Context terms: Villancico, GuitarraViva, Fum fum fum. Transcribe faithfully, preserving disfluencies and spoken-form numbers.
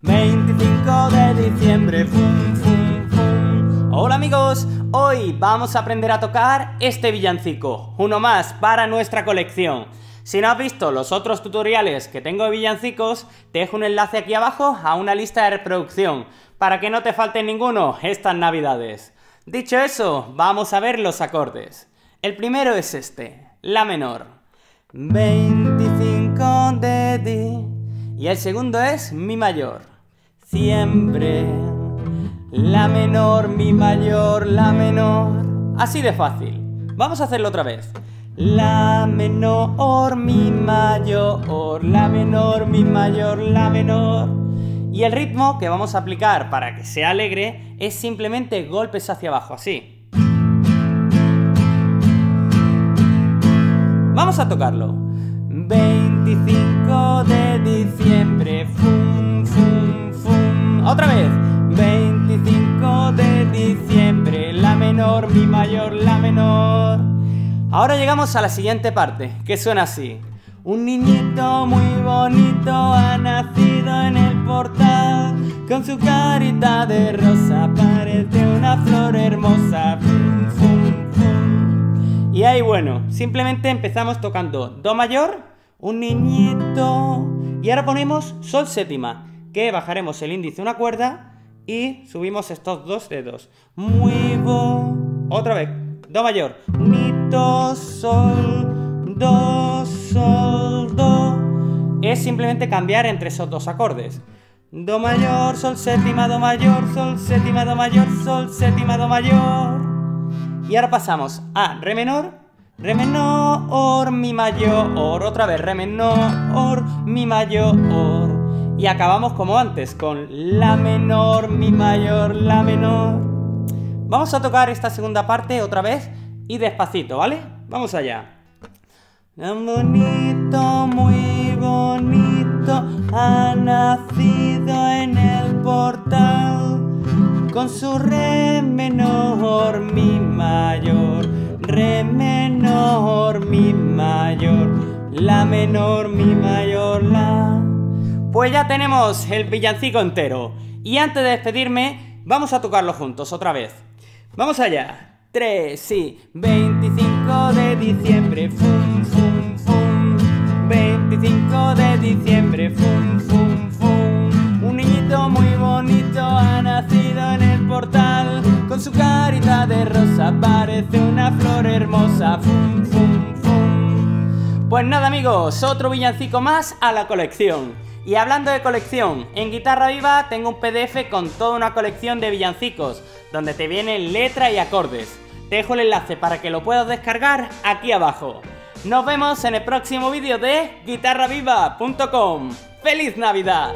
veinticinco de diciembre, fum, fum, fum. Hola amigos, hoy vamos a aprender a tocar este villancico, uno más para nuestra colección. Si no has visto los otros tutoriales que tengo de villancicos, te dejo un enlace aquí abajo a una lista de reproducción, para que no te falte ninguno estas navidades. Dicho eso, vamos a ver los acordes. El primero es este, la menor, veinticinco de di. Y el segundo es mi mayor. Siempre la menor, mi mayor, la menor. Así de fácil. Vamos a hacerlo otra vez. La menor, mi mayor, la menor, mi mayor, la menor. Y el ritmo que vamos a aplicar para que sea alegre es simplemente golpes hacia abajo, así. Vamos a tocarlo. veinticinco de diciembre, fum, fum, fum. Otra vez. veinticinco de diciembre, la menor, mi mayor, la menor. Ahora llegamos a la siguiente parte, que suena así. Un niñito muy bonito ha nacido en el portal. Con su carita de rosa parece una flor hermosa. Fum, fum, fum. Y ahí bueno, simplemente empezamos tocando do mayor, un niñito, y ahora ponemos sol séptima, que bajaremos el índice una cuerda y subimos estos dos dedos. Muy bo, otra vez, do mayor, nito, sol, do, sol, do. Es simplemente cambiar entre esos dos acordes. Do mayor, sol séptima, do mayor, sol séptima, do mayor, sol séptima, do mayor. Y ahora pasamos a re menor, re menor, mi mayor, otra vez re menor, mi mayor. Y acabamos como antes, con la menor, mi mayor, la menor. Vamos a tocar esta segunda parte otra vez y despacito, ¿vale? Vamos allá. Tan bonito, muy bonito, ha nacido en el portal. Con su re menor, mi mayor, re menor, mi mayor, la menor, mi mayor, la. Pues ya tenemos el villancico entero. Y antes de despedirme, vamos a tocarlo juntos otra vez. Vamos allá. Tres, sí. veinticinco de diciembre, fum, fum, fum. veinticinco de diciembre, fum, fum, fum. Un niñito muy bonito ha nacido en el portal. Con su carita de rosa parece una flor hermosa. Fum, fum, fum. Pues nada amigos, otro villancico más a la colección. Y hablando de colección, en GuitarraViva tengo un P D F con toda una colección de villancicos, donde te vienen letra y acordes. Te dejo el enlace para que lo puedas descargar aquí abajo. Nos vemos en el próximo vídeo de guitarra viva punto com. ¡Feliz Navidad!